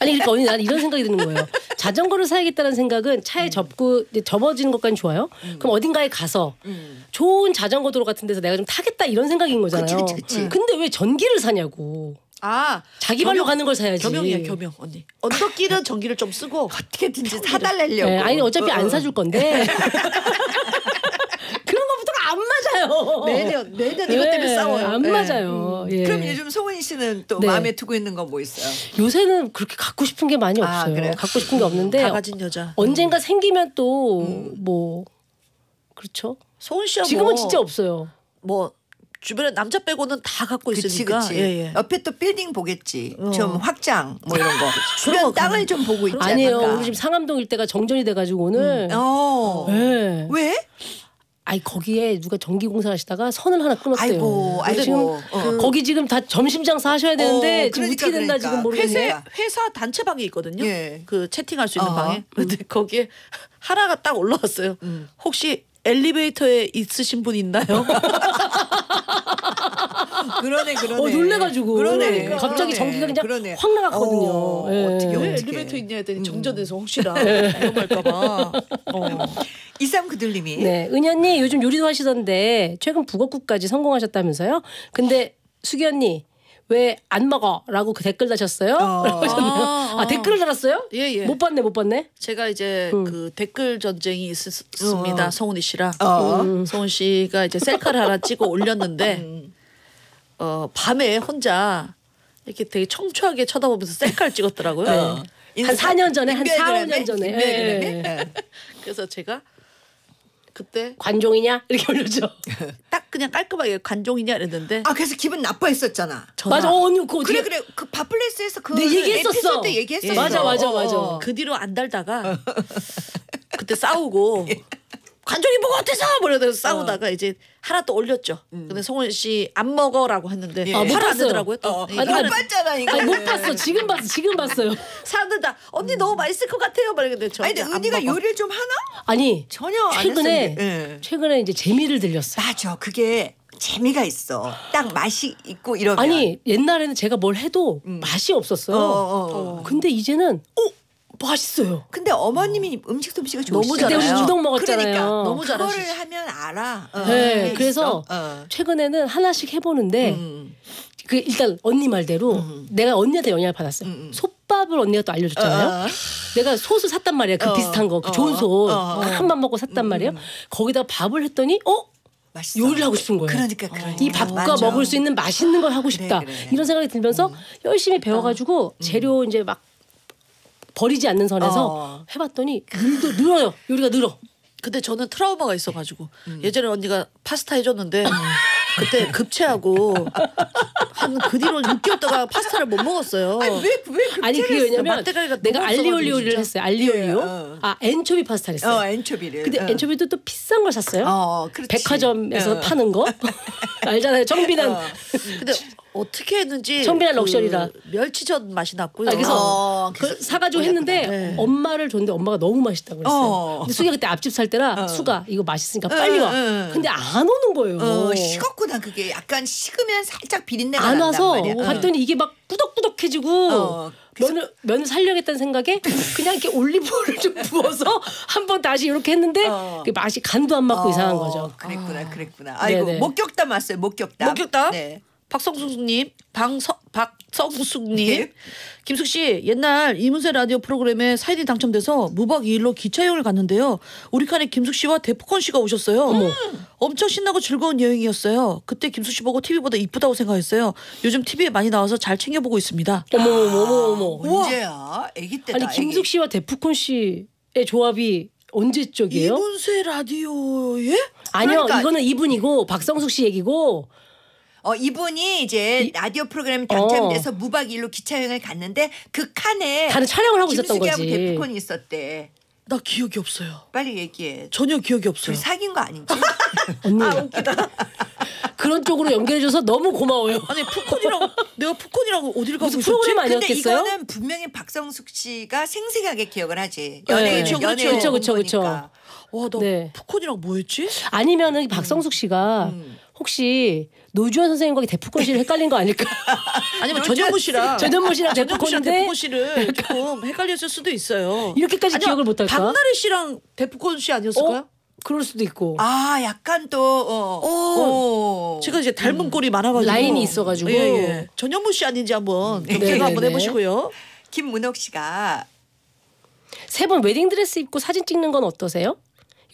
아니 그러니까 언니 난 이런 생각이 드는 거예요. 자전거를 사야겠다는 생각은 차에 음. 접고 접어지는 것까지 좋아요. 음. 그럼 어딘가에 가서 음. 좋은 자전거 도로 같은 데서 내가 좀 타겠다 이런 생각인 거잖아요. 그치, 그치, 그치. 음. 근데 왜 전기를 사냐고. 아 자기 발로 가는 걸 사야지. 겸용이야 겸용 언니. 언덕길은 전기를 좀 쓰고 어떻게든지 사달래려고. 네, 아니 어차피 어, 안 사줄 건데. 그런 것부터가 안 맞아요. 매년 매년 네, 이것 때문에 싸워요. 안 네. 맞아요. 예. 그럼 요즘 송은이 씨는 또 네. 마음에 두고 있는 건 뭐 있어요? 요새는 그렇게 갖고 싶은 게 많이 없어요. 아, 그래요? 갖고 싶은 게 없는데 다 가진 여자. 언젠가 음. 생기면 또 뭐 음. 그렇죠. 송은 씨야 지금은 뭐, 진짜 없어요. 뭐. 주변에 남자 빼고는 다 갖고 그치, 있으니까 그치. 예, 예. 옆에 또 빌딩 보겠지 어. 좀 확장 뭐 이런 거 주변 땅을 좀 보고 있지 않을까. 아니에요 우리 지금 상암동 일대가 정전이 돼가지고 오늘 음. 어. 네. 왜? 아이 거기에 누가 전기 공사를 하시다가 선을 하나 끊었대요. 아이고, 아이고. 지금 어. 거기 지금 다 점심 장사 하셔야 되는데 어, 지금 그러니까, 어떻게 된다 그러니까. 지금 모르겠네. 회사, 회사 단체 방이 있거든요. 예. 그 채팅할 수 있는 어. 방에. 근데 음. 거기에 하나가 딱 올라왔어요. 음. 혹시 엘리베이터에 있으신 분 있나요? 그러네 그러네. 어 놀래가지고. 그러네. 그러니까, 갑자기 그러네, 전기가 그냥 그러네. 확 나갔거든요. 어, 예. 어떻게 왜 엘리베이터 있냐 했더니 음. 정전에서 혹시나 위험할까봐. 어. 이삼 그들님이. 네, 은희 언니 요즘 요리도 하시던데 최근 북어국까지 성공하셨다면서요? 근데 수기 언니. 왜 안 먹어?라고 그 댓글 다셨어요? 어. 아, 아, 아 댓글을 달았어요? 예예. 못 봤네, 못 봤네. 제가 이제 음. 그 댓글 전쟁이 있었습니다. 어. 송은이 씨랑 어. 음. 송은 씨가 이제 셀카를 하나 찍어 올렸는데 음. 어, 밤에 혼자 이렇게 되게 청초하게 쳐다보면서 셀카를 찍었더라고요. 어. 네. 한 사 년 전에, 한 사, 오 년 전에. 네. 네. 네. 그래서 제가. 그때 관종이냐 이렇게 올렸죠. 딱 그냥 깔끔하게 관종이냐 이랬는데. 아 그래서 기분 나빠했었잖아. 전화. 맞아, 어, 언니 그거 그래 그래 그 팟플레이스에서 그 얘기했었어. 때 얘기했었어. 예. 맞아 맞아 맞아. 어. 그 뒤로 안 달다가 그때 싸우고 예. 관종이 뭐가 어때서 뭐라고 싸우다가 어. 이제 하나 또 올렸죠. 음. 근데 송은 씨 안 먹어라고 했는데 예. 아, 못 봤어요. 안 되더라고요. 또. 어. 예. 아니, 못 봤잖아 이거. 아니, 못 봤어. 지금 봤어. 지금 봤어요. 사람들 다 언니 음. 너무 맛있을 것 같아요. 말했는데 저. 아니 근데 은희가 요리를 좀 하나? 아니 전혀 최근에 안 예. 최근에 이제 재미를 들렸어요. 맞아. 그게 재미가 있어. 딱 맛이 있고 이러면. 아니 옛날에는 제가 뭘 해도 음. 맛이 없었어요. 어, 어, 어. 근데 이제는 오. 맛있어요. 근데 어머님이 어. 음식 솜씨가 좋으시잖아요. 그때 우리 우동 먹었잖아요. 그러니까 너무 잘하시죠. 그거를 하면 알아. 어. 네, 그래서 어. 최근에는 하나씩 해보는데 음. 그 일단 언니 말대로 음. 내가 언니한테 영향을 받았어요. 음. 솥밥을 언니가 또 알려줬잖아요. 어. 내가 솥을 샀단 말이야. 그 어. 비슷한 거, 그 좋은 솥 한 번 어. 어. 먹고 샀단 음. 말이에요. 거기다가 밥을 했더니 어? 맛있어. 요리를 하고 싶은 거예요. 그러니까, 그러니까. 이 밥과 맞아. 먹을 수 있는 맛있는 걸 하고 싶다. 그래, 그래. 이런 생각이 들면서 음. 열심히 배워가지고 음. 재료 이제 막 버리지 않는 선에서 어. 해봤더니 늘도 늘어요. 요리가 늘어. 근데 저는 트라우마가 있어가지고 음. 예전에 언니가 파스타 해줬는데 음. 그때 급체하고 한 그 뒤로 육 개월 동안 파스타를 못 먹었어요. 아니 왜 왜 아니 그게 왜냐면 내가 알리올리오를 했어요. 알리올리오. 예, 어. 아 엔초비 파스타를 했어요. 어, 엔초비를. 근데 어. 엔초비도 또 비싼 걸 샀어요. 어, 백화점에서 어. 파는 거 알잖아요. 정비난. 어. 근데 어떻게 했는지 정비난 그 럭셔리라 멸치젓 맛이 났고요. 아, 그래서 어, 그 사가지고 했는데 네. 엄마를 줬는데 엄마가 너무 맛있다고 그랬어요. 어. 근데 수기가 그때 앞집 살 때라 어. 수가 이거 맛있으니까 빨리 와. 어. 근데 안 오는 거예요. 어, 식었구나. 그게 약간 식으면 살짝 비린내가 안 와서 난단 말이야. 봤더니 어. 이게 막 꾸덕꾸덕해지고 어. 면을, 면을 살려야겠다는 생각에 그냥 이렇게 올리브오일을 좀 부어서 한번 다시 이렇게 했는데 어. 맛이 간도 안 맞고 어. 이상한 거죠. 그랬구나. 아. 그랬구나. 아이고 네네. 목격담 왔어요. 목격담. 목격담? 네. 박성숙님, 박서, 박성숙님, 네. 김숙 씨 옛날 이문세 라디오 프로그램에 사연이 당첨돼서 무박 이일로 기차 여행을 갔는데요. 우리 칸에 김숙 씨와 데프콘 씨가 오셨어요. 음. 엄청 신나고 즐거운 여행이었어요. 그때 김숙 씨 보고 티비보다 이쁘다고 생각했어요. 요즘 티비에 많이 나와서 잘 챙겨보고 있습니다. 어머 어머 어머 어머. 언제야? 아기 때다. 아니 김숙 씨와 데프콘 씨의 조합이 언제 쪽이에요? 이문세 라디오에? 아니요 그러니까. 이거는 이분이고 박성숙 씨 얘기고. 어 이분이 이제 이, 라디오 프로그램 당첨돼서 어. 무박 이일로 기차여행을 갔는데 그 칸에 다른 촬영을 하고 있었던 거지. 김숙이하고 데프콘이 있었대. 나 기억이 없어요. 빨리 얘기해. 전혀 기억이 없어요. 사귄 거 아니지? 언니. 아 웃기다. 그런 쪽으로 연결해줘서 너무 고마워요. 아니 푸콘이라고 내가 푸콘이라고 어딜 가고 있었지? 근데 이거는 분명히 박성숙 씨가 생생하게 기억을 하지. 연예인 네. 연예인 그렇죠 그렇죠 그렇죠. 와 나 네. 푸콘이랑 뭐였지? 아니면은 박성숙 씨가 음. 혹시 노주현 선생님과 데프콘 씨를 헷갈린 거 아닐까? 아니면 전현무 씨랑 전현무 씨랑 데프콘 씨를 조금 헷갈렸을 수도 있어요. 이렇게까지 아니요, 기억을 못할까? 박나래 씨랑 데프콘 씨 아니었을까요? 어? 그럴 수도 있고. 아 약간 또 어. 어. 어. 제가 이제 닮은 꼴이 음. 많아가지고 라인이 있어가지고. 예, 예. 전현무 씨 아닌지 한번 음. 네, 한번 해보시고요. 김문옥 씨가 세 번 웨딩 드레스 입고 사진 찍는 건 어떠세요?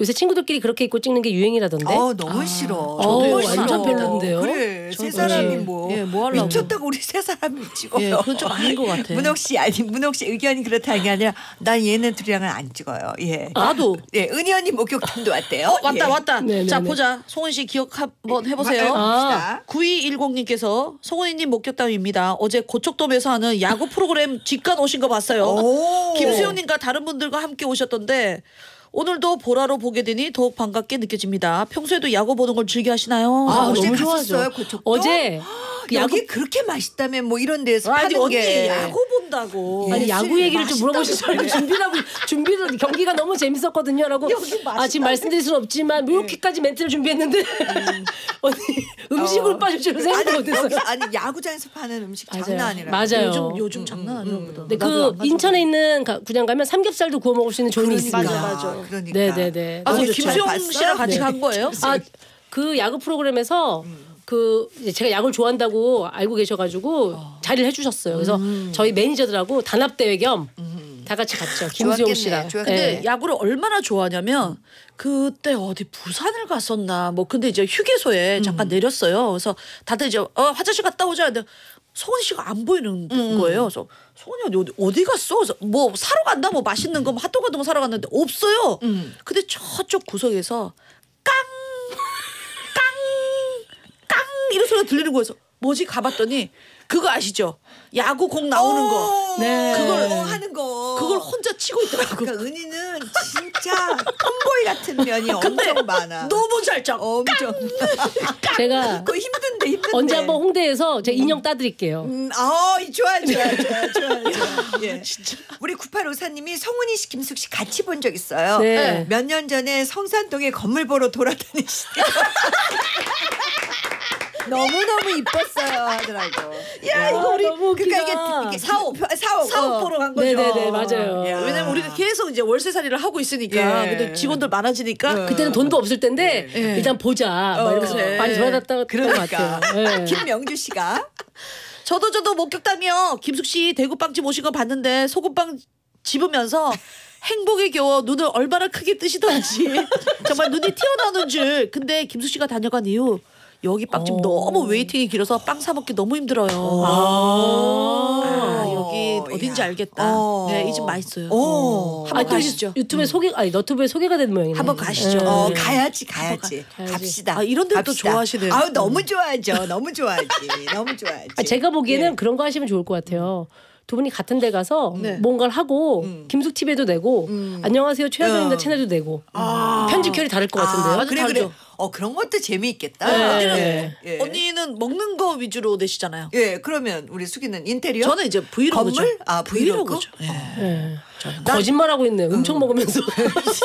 요새 친구들끼리 그렇게 입고 찍는 게 유행이라던데. 어 너무 싫어. 저도 어, 완전 별론데요. 그래 세 사람이 뭐, 예, 뭐 하려고. 미쳤다고 우리 세 사람이 찍어요. 예, 그건 좀 아닌 것 같아. 문옥 씨 아니 문옥 씨 의견이 그렇다는 게 아니라 난 얘네 둘이랑은 안 찍어요. 예. 나도. 예 은희 언니 목격담도 왔대요. 어, 왔다 예. 왔다. 네네네. 자 보자. 송은이 씨 기억 한번 해보세요. 아. 구이일공님께서 송은이님 목격담입니다. 어제 고척돔에서 하는 야구 프로그램 직관 오신 거 봤어요. 김수영님과 다른 분들과 함께 오셨던데. 오늘도 보라로 보게 되니 더욱 반갑게 느껴집니다. 평소에도 야구 보는 걸 즐겨 하시나요? 아, 아 어제 갔었어요? 고척도? 어제 그 야구... 여기 그렇게 맛있다면 뭐 이런 데서 아, 파는 아니, 게 야구 본다고 아니 야구 얘기를 좀 물어보시죠. 준비하고 준비를 경기가 너무 재밌었거든요 라고 아 지금 말씀드릴 수는 없지만 네. 이렇게까지 멘트를 준비했는데 음. 언니 음식으로 어. 빠질 줄은 생각도 못했어요. 아니, 아니 야구장에서 파는 음식 맞아요. 장난 아니라 맞아요. 요즘, 요즘 음, 장난 아니라 음, 보다. 근데 그 인천에 있는 구장 가면 삼겹살도 구워 먹을 수 있는 존이 그러니까. 있습니다. 맞아 맞아. 그러니까. 네네네. 아, 김수영 씨랑 같이 네. 간 거예요? 아, 그 야구 프로그램에서 음. 그 제가 야구를 좋아한다고 알고 계셔가지고 어. 자리를 해주셨어요. 그래서 음. 저희 매니저들하고 단합대회 겸 다 같이 갔죠. 김수영 씨랑. 근데 네. 야구를 얼마나 좋아하냐면 그때 어디 부산을 갔었나 뭐 근데 이제 휴게소에 음. 잠깐 내렸어요. 그래서 다들 이제 어, 화장실 갔다 오자. 근데 송은이 씨가 안 보이는 음. 거예요. 그래서 송은이 언니 어디, 어디 갔어? 그래서 뭐 사러 간다 뭐 맛있는 거 뭐 핫도그 같은 거 사러 갔는데 없어요. 음. 근데 저쪽 구석에서 깡 깡 깡 이런 소리가 들리는 거예요. 뭐지 가봤더니 그거 아시죠? 야구 공 나오는 거. 네. 그걸 어, 하는 거. 그걸 혼자 치고 있더라고. 그러니까 은희는 진짜 톰보이 같은 면이 엄청 많아. 너무 잘 짜. 엄청. 제가 그 힘든데 힘든데. 언제 한번 홍대에서 제가 인형 따드릴게요. 음, 아, 좋아 좋아 좋아 좋아. 좋아. 예. 진짜. 우리 구팔오사님이 성훈이 씨, 김숙 씨 같이 본 적 있어요. 네. 몇 년 전에 성산동에 건물 보러 돌아다니시대요. 너무너무 이뻤어요 하더라고. 야, 야 이거 우리 그러니까 이게 사업 사업 사업 보러 간 거죠. 네네네 맞아요. 야. 왜냐면 우리가 계속 이제 월세살이를 하고 있으니까 예. 근데 직원들 많아지니까 예. 그때는 돈도 없을 텐데 예. 일단 보자. 어, 막 이러면서 그래. 많이 돌아다녔다가 그런 것 같아요. 예. 김명주 씨가 저도 저도 목격담이요. 김숙 씨 대구빵집 오신 거 봤는데 소금빵 집으면서 행복에 겨워 눈을 얼마나 크게 뜨시던지 정말 눈이 튀어나오는 줄. 근데 김숙씨가 다녀간 이후 여기 빵집 너무 웨이팅이 길어서 빵 사먹기 너무 힘들어요. 아, 아 여기 어딘지 알겠다. 네, 이 집 맛있어요. 한번 가시죠. 유튜브에 음. 소개, 아니 너튜브에 소개가 된 모양이네. 한번 가시죠. 네. 어, 가야지, 가야지. 가, 가야지. 갑시다. 아, 이런 데도 좋아하시네요. 아우 너무 좋아하죠. 너무 좋아하지. 너무 좋아하지. 아, 제가 보기에는 네. 그런 거 하시면 좋을 것 같아요. 두 분이 같은 데 가서 네. 뭔가를 하고 음. 김숙 티비에도 내고 음. 안녕하세요 최화정입니다 음. 채널도 내고 아. 편집 결이 다를 것 같은데요. 아, 그래 그래. 어 그런 것도 재미있겠다. 네. 언니는, 네. 예. 언니는 먹는 거 위주로 내시잖아요. 예, 그러면 우리 숙이는 인테리어. 저는 이제 브이로그죠. 건물? 아 브이로그. 브이로그죠. 예. 예. 거짓말 하고 있네. 음. 엄청 먹으면서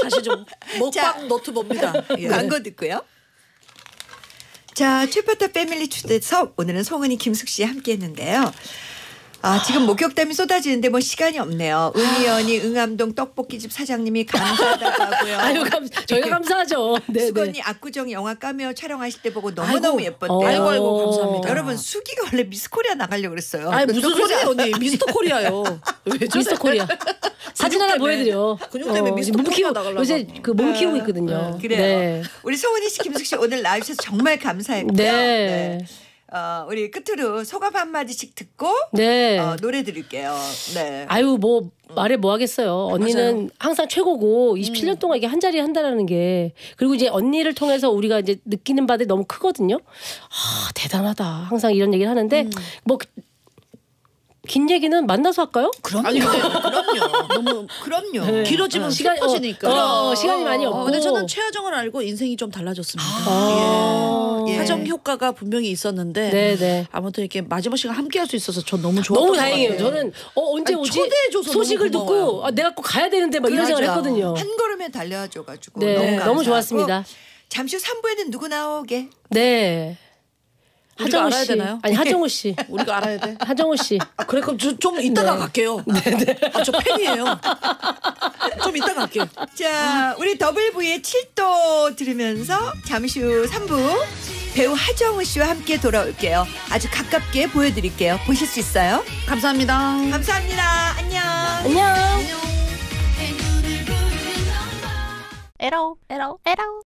사실 좀 먹방 너튜버입니다. 예. 광고 듣고요. 자, 최파타 패밀리 초대석 오늘은 송은이 김숙 씨 함께했는데요. 아 지금 목격담이 쏟아지는데 뭐 시간이 없네요. 은희연이 응암동 떡볶이집 사장님이 감사하다고 하고요. 아유 감, 저희가 감사하죠. 네, 수건이 네. 압구정 영화 까메오 촬영하실 때 보고 너무너무 예뻤대요. 아이고 아이고 감사합니다. 여러분 수기가 원래 미스 코리아 나가려고 그랬어요. 아니 무슨 소리예요 언니. 미스터 코리아요. 미스터 코리아 사진 하나 보여드려. 근육 때문에 어, 미스터 코리아 나가려고. 요새 그 몸 키우고 네. 있거든요. 그래요. 네. 우리 송은이 씨 김숙 씨 오늘 나와 주셔서 정말 감사했고요. 네. 네. 어, 우리 끝으로 소감 한마디씩 듣고 네. 어, 노래 드릴게요. 네. 아유 뭐 말해 뭐 하겠어요. 언니는 맞아요. 항상 최고고 이십칠 년 음. 동안 이게 한 자리에 한다라는 게 그리고 이제 언니를 통해서 우리가 이제 느끼는 바들이 너무 크거든요. 아 대단하다. 항상 이런 얘기를 하는데 음. 뭐 긴 얘기는 만나서 할까요? 그럼요. 아니, 근데, 그럼요. 너무 그럼요. 네. 길어지면 시간이 없어지니까. 어, 어, 시간이 많이 없고. 어, 근데 저는 최화정을 알고 인생이 좀 달라졌습니다. 아 예. 예. 화정 효과가 분명히 있었는데 네네. 아무튼 이렇게 마지막 시간 함께할 수 있어서 전 너무 좋았던 것 같아요. 너무 다행이에요. 저는 어, 언제 아니, 오지? 소식을 듣고 아, 내가 꼭 가야 되는데 막 이런 생각을 했거든요. 한 걸음에 달려줘가지고 네. 너무, 너무 좋았습니다. 잠시 후 삼 부에는 누구 나오게? 네. 우리가 하정우 알아야 씨. 되나요? 아니 하정우 씨. 우리가 알아야 돼? 하정우 씨. 아, 그래 그럼 저, 좀 이따가 네. 갈게요. 네네. 아, 저 팬이에요. 좀 이따 갈게요. 자 우리 더블 V의 칠 도 들으면서 잠시 후 삼 부 배우 하정우 씨와 함께 돌아올게요. 아주 가깝게 보여드릴게요. 보실 수 있어요? 감사합니다. 감사합니다. 안녕. 안녕. 안녕. 에러 에러 에러